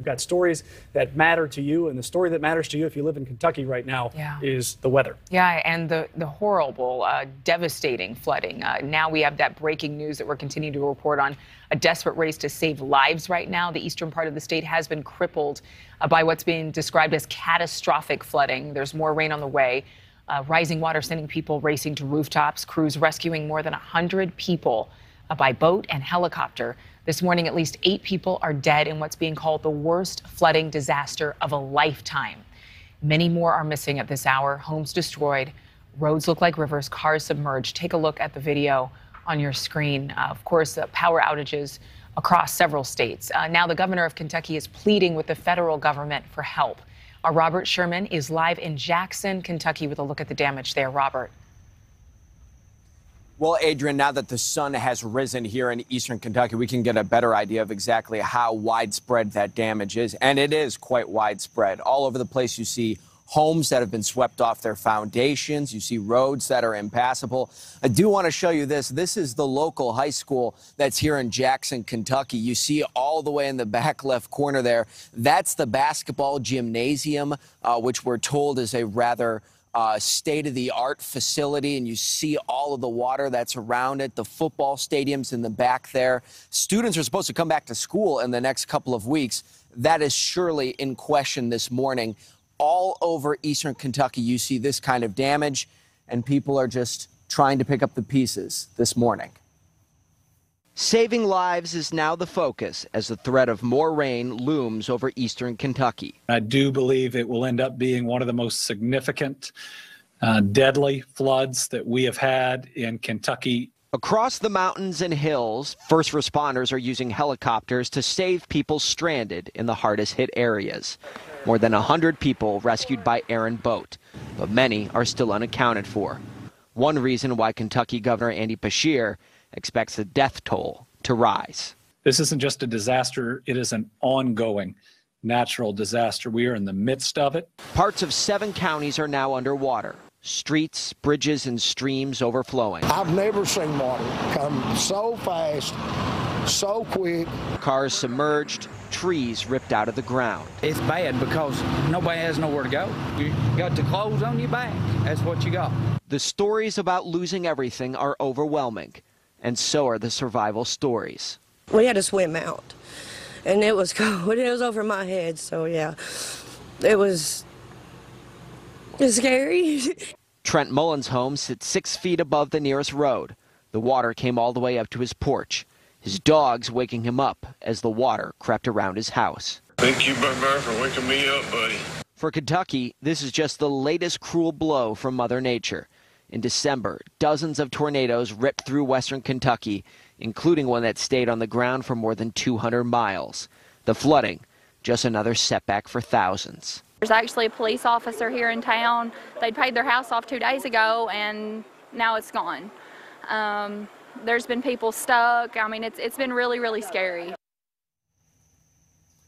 We've got stories that matter to you, and the story that matters to you if you live in Kentucky right now is the weather. Yeah, and the horrible, devastating flooding. Now we have that breaking news that we're continuing to report on, a desperate race to save lives right now. The eastern part of the state has been crippled by what's being described as catastrophic flooding. There's more rain on the way. Rising water sending people racing to rooftops, crews rescuing more than 100 people by boat and helicopter. This morning, at least 8 people are dead in what's being called the worst flooding disaster of a lifetime. Many more are missing at this hour. Homes destroyed, roads look like rivers, cars submerged. Take a look at the video on your screen. Of course, power outages across several states. Now the governor of Kentucky is pleading with the federal government for help. Our Robert Sherman is live in Jackson, Kentucky, with a look at the damage there. Robert. Well, Adrian, now that the sun has risen here in eastern Kentucky, we can get a better idea of exactly how widespread that damage is. And it is quite widespread. All over the place, you see homes that have been swept off their foundations. You see roads that are impassable. I do want to show you this. This is the local high school that's here in Jackson, Kentucky. You see all the way in the back left corner there. That's the basketball gymnasium, which we're told is a rather state-of-the-art facility, and you see all of the water that's around it. The football stadium's in the back there. Students are supposed to come back to school in the next couple of weeks. That is surely in question this morning. All over eastern Kentucky, you see this kind of damage, and people are just trying to pick up the pieces this morning. Saving lives is now the focus as the threat of more rain looms over eastern Kentucky. I do believe it will end up being one of the most significant, deadly floods that we have had in Kentucky. Across the mountains and hills, first responders are using helicopters to save people stranded in the hardest hit areas. More than 100 people rescued by air and boat, but many are still unaccounted for. One reason why Kentucky Governor Andy Beshear expects the death toll to rise. This isn't just a disaster, it is an ongoing natural disaster. We are in the midst of it. Parts of 7 counties are now underwater. Streets, bridges, and streams overflowing. I've never seen water come so fast, so quick. Cars submerged, trees ripped out of the ground. It's bad because nobody has nowhere to go. You got the clothes on your back, that's what you got. The stories about losing everything are overwhelming. And so are the survival stories. We had to swim out, and it was cold. It was over my head, so yeah, it was scary. Trent Mullen's home sits 6 feet above the nearest road. The water came all the way up to his porch. His dog's waking him up as the water crept around his house. Thank you, Bye-bye, for waking me up, buddy. For Kentucky, this is just the latest cruel blow from Mother Nature. In December, dozens of tornadoes ripped through western Kentucky, including one that stayed on the ground for more than 200 miles. The flooding, just another setback for thousands. There's actually a police officer here in town. They paid their house off 2 days ago, and now it's gone. There's been people stuck. I mean, it's been really, really scary.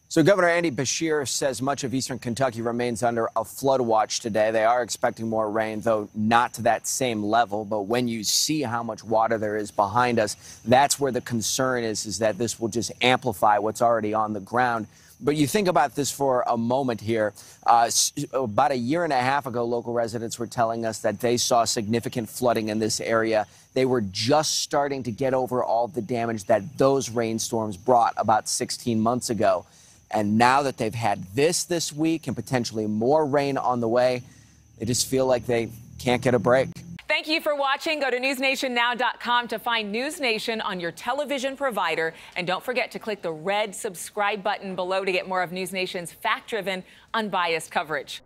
So Governor Andy Beshear says much of eastern Kentucky remains under a flood watch today. They are expecting more rain, though not to that same level. But when you see how much water there is behind us, that's where the concern is that this will just amplify what's already on the ground. But you think about this for a moment here. About a year and a half ago, local residents were telling us that they saw significant flooding in this area. They were just starting to get over all the damage that those rainstorms brought about 16 months ago. And now that they've had this week and potentially more rain on the way, they just feel like they can't get a break. Thank you for watching. Go to newsnationnow.com to find NewsNation on your television provider. And don't forget to click the red subscribe button below to get more of NewsNation's fact-driven, unbiased coverage.